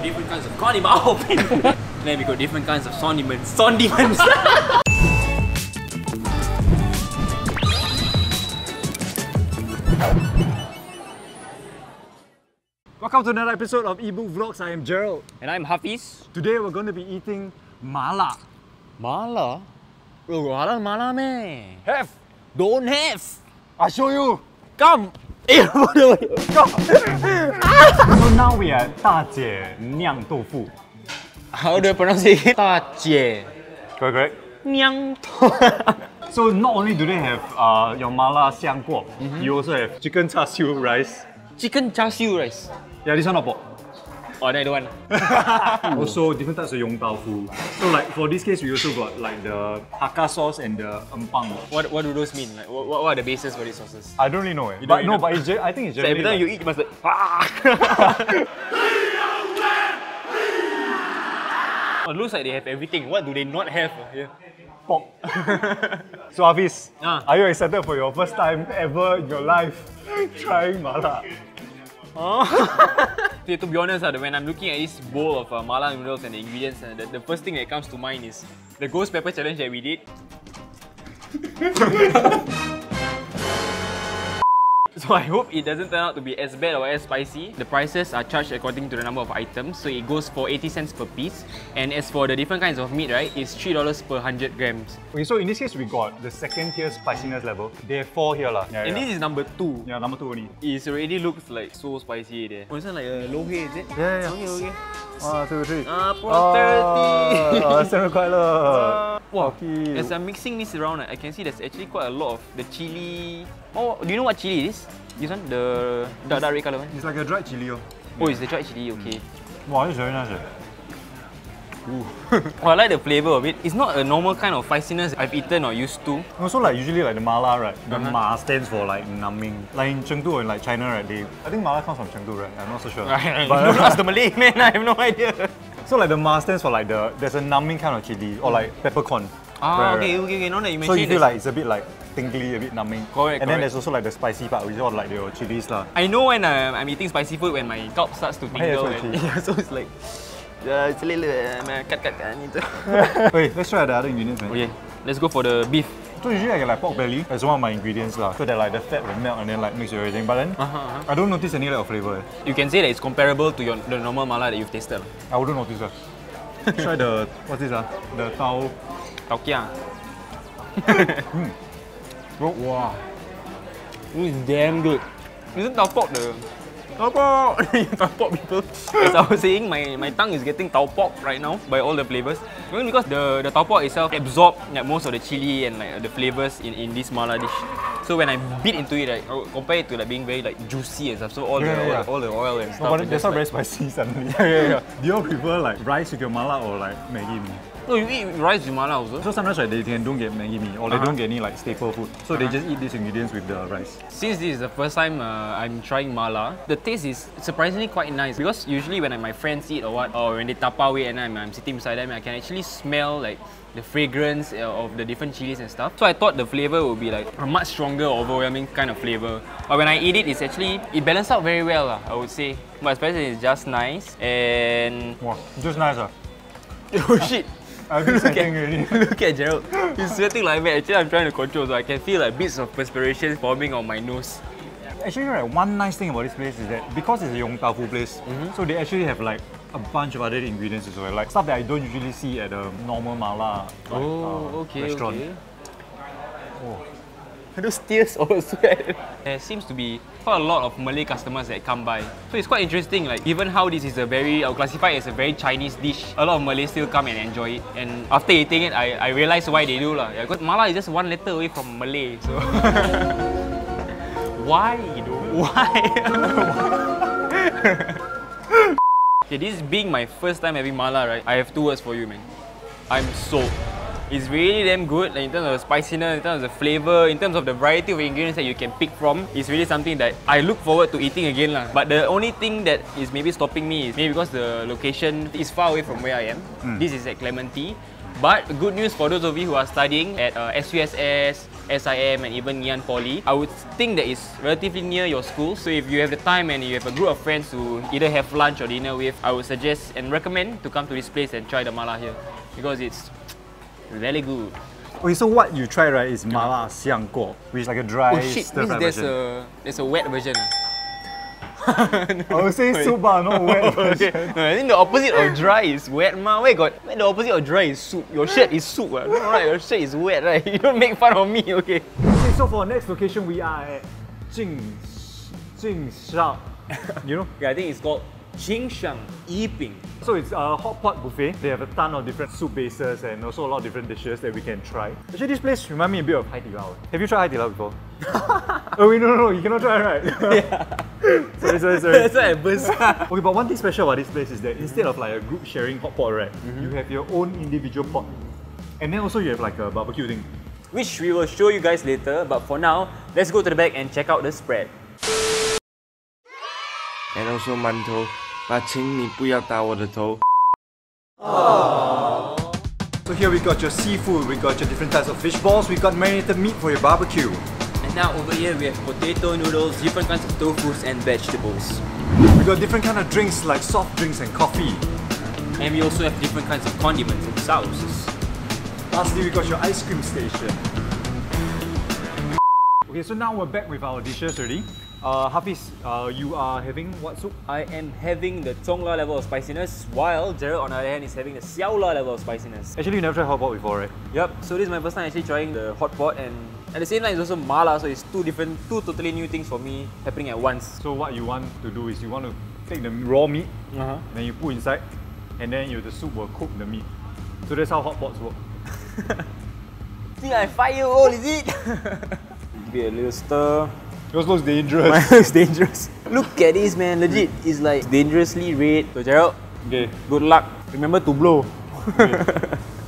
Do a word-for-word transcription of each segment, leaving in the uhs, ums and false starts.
Different kinds of condiments. Then we got different kinds of sondiments. Sondiments. Welcome to another episode of Eatbook Vlogs. I am Gerald. And I'm Hafiz. Today we're going to be eating Mala. Mala? You got Mala meh? Have. Don't have. I'll show you. Come. So now we are at Dajie Niang Doufu. How do you pronounce it? Dajie. Correct, correct. Niang Doufu. So not only do they have uh, your mala xiang guo, mm-hmm. you also have chicken char siu rice. Chicken char siu rice? Yeah, this one not pork. Oh, that one. Also different types of yong tau fu. So like for this case, we also got like the hakka sauce and the empang. What What do those mean? Like what What are the bases for these sauces? I don't really know. Eh. But no, but it's I think it's just. So every time like, you eat, you must like. Oh, it looks like they have everything. What do they not have? Yeah. Pork. So Hafiz, ah. are you excited for your first time ever in your life trying mala? Oh. See, to be honest, when I'm looking at this bowl of uh, mala noodles and the ingredients, the, the first thing that comes to mind is the ghost pepper challenge that we did. So I hope it doesn't turn out to be as bad or as spicy. The prices are charged according to the number of items, so it goes for eighty cents per piece. And as for the different kinds of meat, right, it's three dollars per one hundred grams. Okay, so in this case, we got the second tier spiciness level. They have four here lah. Yeah, and yeah. This is number two. Yeah, number two only. It already looks like so spicy there. Oh, it's like a low hay, is it? Yeah, yeah. Okay, okay. One, two, three. Ah, prosperity! Ah, ah, wow, okay. As I'm mixing this around, I can see there's actually quite a lot of the chili. Oh, do you know what chili is? This one, the dark, dark red colour one? It's like a dried chili. Oh, oh yeah. It's the dried chili, okay. Mm. Wow, this is very nice. Well, I like the flavour of it. It's not a normal kind of spiciness I've eaten or used to. Also, like usually like the mala, right? The uh-huh. ma stands for like numbing. Like in Chengdu and like China, right? They, I think mala comes from Chengdu, right? I'm not so sure. Right, but don't ask the Malay man. I have no idea. So like the ma stands for like the there's a numbing kind of chili or like peppercorn. Ah, right, okay, right. okay, okay. Now that you mention, so you feel like it's a bit like tingly, a bit numbing. Correct. And correct. Then there's also like the spicy part, which is all like your chilies lah. I know when uh, I'm eating spicy food when my scalp starts to tingle. And, yeah, so it's like. Uh, it's a little uh, cut, cut, cut. Wait, let's try the other ingredients, man. Okay, let's go for the beef. So usually I get like pork belly as one of my ingredients lah, so that like the fat will melt and then like mix with everything. But then uh -huh, uh -huh. I don't notice any lack of flavour. Eh. You can say that it's comparable to your the normal mala that you've tasted. I wouldn't notice that. Try the what's this ah? The tau tau kia. mm. Oh, wow, this is damn good. Isn't tau pork the Tau Pok! Tau Pok people! As I was saying, my, my tongue is getting Tau Pok right now by all the flavours. Maybe because the, the Tau Pok itself absorbed like, most of the chili and like, the flavours in, in this mala dish. So when I bit into it, like, I compare it to like, being very like juicy and stuff. So all, yeah, the, yeah. all, all the oil and stuff. No, but that's not like, very spicy suddenly. yeah, yeah, yeah. Do you all prefer like rice with your mala or like Maggi mee? No, you eat rice with mala also. So sometimes right, they can don't get Maggi mee or uh -huh. they don't get any like staple food. So uh -huh. they just eat these ingredients with the rice. Since this is the first time uh, I'm trying mala, the taste is surprisingly quite nice. Because usually when my friends eat or what, or when they tapau it and I'm, I'm sitting beside them, I can actually smell like the fragrance of the different chilies and stuff. So I thought the flavour would be like a much stronger, overwhelming kind of flavour. But when I eat it, it's actually, it balanced out very well, lah, I would say. But especially it's just nice and... Wow, just nice ah. Oh shit! I've been sweating already. Look at Gerald, he's sweating like that. Actually, I'm trying to control, so I can feel like bits of perspiration forming on my nose. Actually, right, one nice thing about this place is that because it's a yong tau fu place, mm-hmm. so they actually have like a bunch of other ingredients as well, like stuff that I don't usually see at a normal mala like, oh, uh, okay, restaurant. Okay. Oh. Those tears also. There seems to be quite a lot of Malay customers that come by. So it's quite interesting, like given how this is a very, I'll classify it as a very Chinese dish, a lot of Malays still come and enjoy it. And after eating it, I, I realised why they do lah. Yeah, because mala is just one letter away from Malay. So why though? Why? Okay, this being my first time having mala, right? I have two words for you, man. I'm sold. It's really damn good like, in terms of the spiciness, in terms of the flavour, in terms of the variety of ingredients that you can pick from. It's really something that I look forward to eating again lah. But the only thing that is maybe stopping me is maybe because the location is far away from where I am. Mm. This is at Clementi. But good news for those of you who are studying at uh, S U S S, S I M and even Ngee Ann Poly, I would think that it's relatively near your school. So if you have the time and you have a group of friends who either have lunch or dinner with, I would suggest and recommend to come to this place and try the mala here, because it's really good. Okay, so what you try, right, is mala xiang guo, which is like a dry, oh, shit, stir-fried version. A, there's a wet version. No, I would say soup, not wet version. Okay. No, I think the opposite of dry is wet, ma. Wait, God, the opposite of dry is soup. Your shirt is soup, ah. No, right? Your shirt is wet, right? You don't make fun of me, okay? Okay, so for our next location, we are at Jin Shang. You know? Yeah, I think it's called Jin Shang Yi Pin. So it's a hot pot buffet. They have a ton of different soup bases and also a lot of different dishes that we can try. Actually, this place reminds me a bit of Haidilao. Have you tried Haidilao before? Oh wait, no, no, no, you cannot try, right? Yeah. Sorry, sorry, sorry. That's why I burst. Okay, but one thing special about this place is that instead of like a group sharing hot pot, right, mm-hmm. you have your own individual pot. And then also you have like a barbecue thing, which we will show you guys later, but for now, let's go to the back and check out the spread. And also mantou. So here we got your seafood, we got your different types of fish balls, we got marinated meat for your barbecue. And now over here we have potato noodles, different kinds of tofus and vegetables. We got different kind of drinks like soft drinks and coffee. And we also have different kinds of condiments and sauces. Lastly, we got your ice cream station. Okay, so now we're back with our dishes already. Uh, Hafiz, uh, you are having what soup? I am having the Zhongla level of spiciness, while Jared on the other hand is having the Xiaola level of spiciness. Actually, you never tried hot pot before, right? Yep, so this is my first time actually trying the hot pot, and at the same time it's also mala, so it's two different, two totally new things for me happening at once. So what you want to do is you want to take the raw meat, uh-huh. then you put inside, and then you, the soup will cook the meat. So that's how hot pots work. See, I'm five years old, is it? Be a little stir. Yours looks dangerous. Mine looks dangerous. Look at this, man, legit. It's like dangerously red. So Gerald, okay. Good luck. Remember to blow. Okay.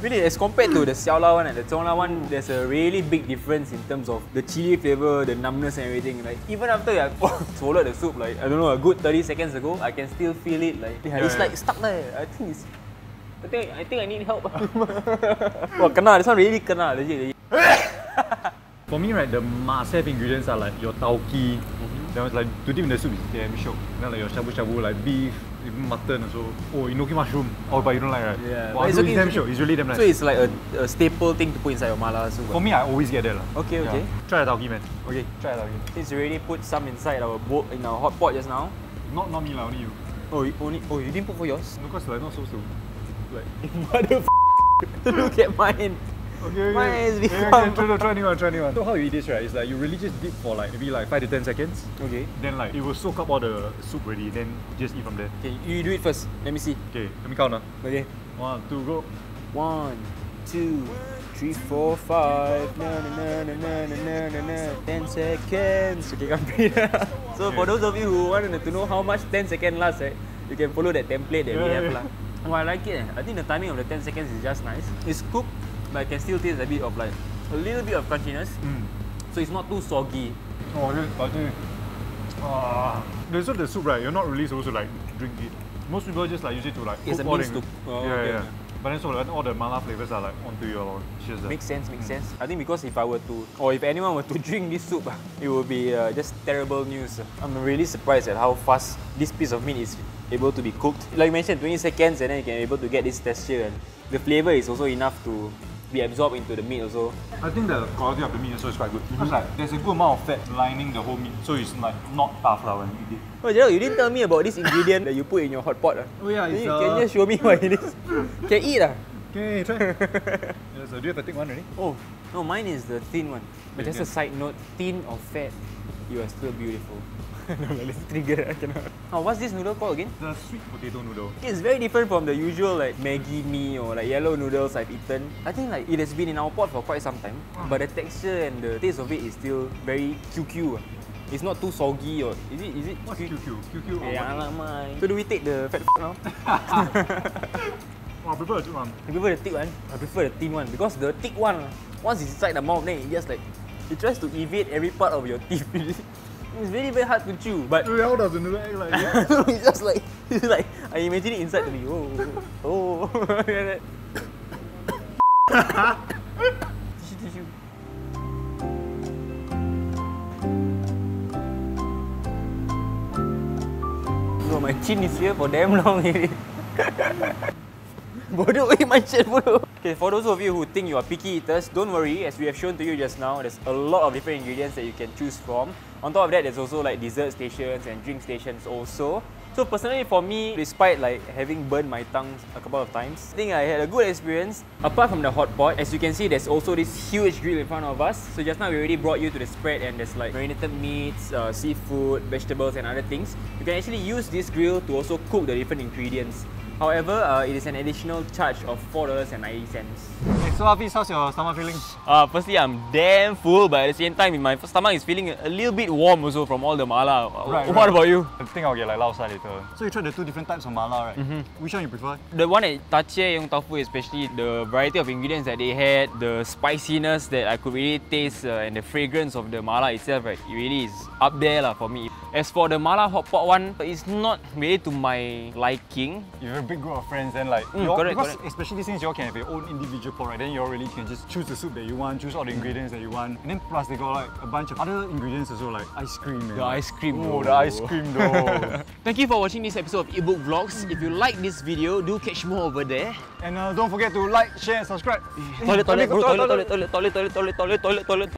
Really, as compared to the Xiaolao one and the Zhongla one, there's a really big difference in terms of the chili flavour, the numbness and everything. Like even after I swallowed the soup, like I don't know, a good thirty seconds ago, I can still feel it. Like yeah, it's yeah. like stuck there. I think it's. I think I think I need help. Well, kena. This one really kena, legit. For me, right, the must-have ingredients are like your tauki, mm-hmm. then it's like to dip in the soup is damn shook. Then like your shabu-shabu, like beef, even mutton also. Oh, enoki mushroom. Oh, but you don't like, right? Yeah. Wow, it's, okay, it's damn shook. It's really damn nice. So it's like a, a staple thing to put inside your mala soup. For me, I always get that lah. Okay, yeah. okay. Try the tauki, man. Okay, try the tauki. Since you already put some inside our bowl in our hot pot just now. Not not me lah, only you. Oh, you only. Oh, you didn't put for yours? No, cause like not supposed to. Like mother. Look at mine. Okay, okay. Yeah, okay. Try, try, try new one, try new one. So how you eat this, right, is like you really just dip for like maybe like five to ten seconds. Okay. Then like it will soak up all the soup already, then just eat from there. Okay, you do it first. Let me see. Okay, let me count now. Okay. One, two, go. One, two, three, four, five. Na na na na na na na na. Ten seconds. Okay, I'm pretty. So okay. For those of you who want to know how much ten seconds lasts, right, you can follow that template that yeah, we have yeah. lah. Oh, I like it. I think the timing of the ten seconds is just nice. It's cooked, but I can still taste a bit of like a little bit of crunchiness, mm. so it's not too soggy. Oh, this I think. Ah, so the soup, right? You're not really supposed to like drink it. Most people just like use it to like cook. It's a mix to. Oh, yeah, okay. yeah. But then so like, all the mala flavors are like onto your dishes. Makes sense, makes mm. sense. I think because if I were to, or if anyone were to drink this soup, it would be uh, just terrible news. I'm really surprised at how fast this piece of meat is able to be cooked. Like you mentioned, twenty seconds, and then you can be able to get this texture, and the flavour is also enough to be absorbed into the meat also. I think the quality of the meat also is quite good. Because like, there's a good amount of fat lining the whole meat, so it's like not tough lah when you eat it. Oh Gerald, you didn't tell me about this ingredient that you put in your hot pot. Oh yeah, it's, you uh... can just show me what it is. Can eat lah. Okay, try. Yeah, so do you have a thick one already? Oh, no, mine is the thin one. But just a side note, thin or fat, you are still beautiful. No, let's trigger, I cannot. Oh, what's this noodle called again? The sweet potato noodle. It's very different from the usual like Maggi mee or like yellow noodles I've eaten. I think like it has been in our pot for quite some time, but the texture and the taste of it is still very Q Q. It's not too soggy or is it? Is it? What's Q Q? Q Q or what? So do we take the fat now? I prefer the thick one. I prefer the thick one. I prefer the thin one because the thick one, once it's inside the mouth, then it just like it tries to evade every part of your teeth. It's really very hard to chew, but how does the noodle act like that? No, it's just like, it's like I imagine it inside to me. Oh, oh. Tissue, tissue. Bro, my chin is here for damn long already. Bodoh, my chin bodoh. Okay, for those of you who think you are picky eaters, don't worry. As we have shown to you just now, there's a lot of different ingredients that you can choose from. On top of that, there's also like dessert stations and drink stations also. So personally for me, despite like having burned my tongue a couple of times, I think I had a good experience. Apart from the hot pot, as you can see, there's also this huge grill in front of us. So just now we already brought you to the spread, and there's like marinated meats, uh, seafood, vegetables and other things. You can actually use this grill to also cook the different ingredients. However, uh, it is an additional charge of four dollars and ninety cents. Okay, so Hafiz, how's your stomach feeling? Uh, firstly, I'm damn full, but at the same time, my stomach is feeling a little bit warm also from all the mala. Right, what right. about you? I think I'll get like Lao Sai later. So you tried the two different types of mala, right? Mm-hmm. Which one you prefer? The one at Dajie Niang Doufu, especially the variety of ingredients that they had, the spiciness that I could really taste, uh, and the fragrance of the mala itself, right? It really is up there lah for me. As for the mala hot pot one, it's not really to my liking. You're big group of friends, and like mm, you all, correct, because correct. especially since you all can have your own individual pot, right? Then you all really can just choose the soup that you want, choose all the ingredients that you want, and then plus they got like a bunch of other ingredients also, like ice cream. Man. The ice cream. Oh, the ice cream though. Thank you for watching this episode of Eatbook Vlogs. If you like this video, do catch more over there. And uh, don't forget to like, share, and subscribe. Toilet, toilet, toilet, toilet, toilet, toilet, toilet, toilet, toilet, toilet.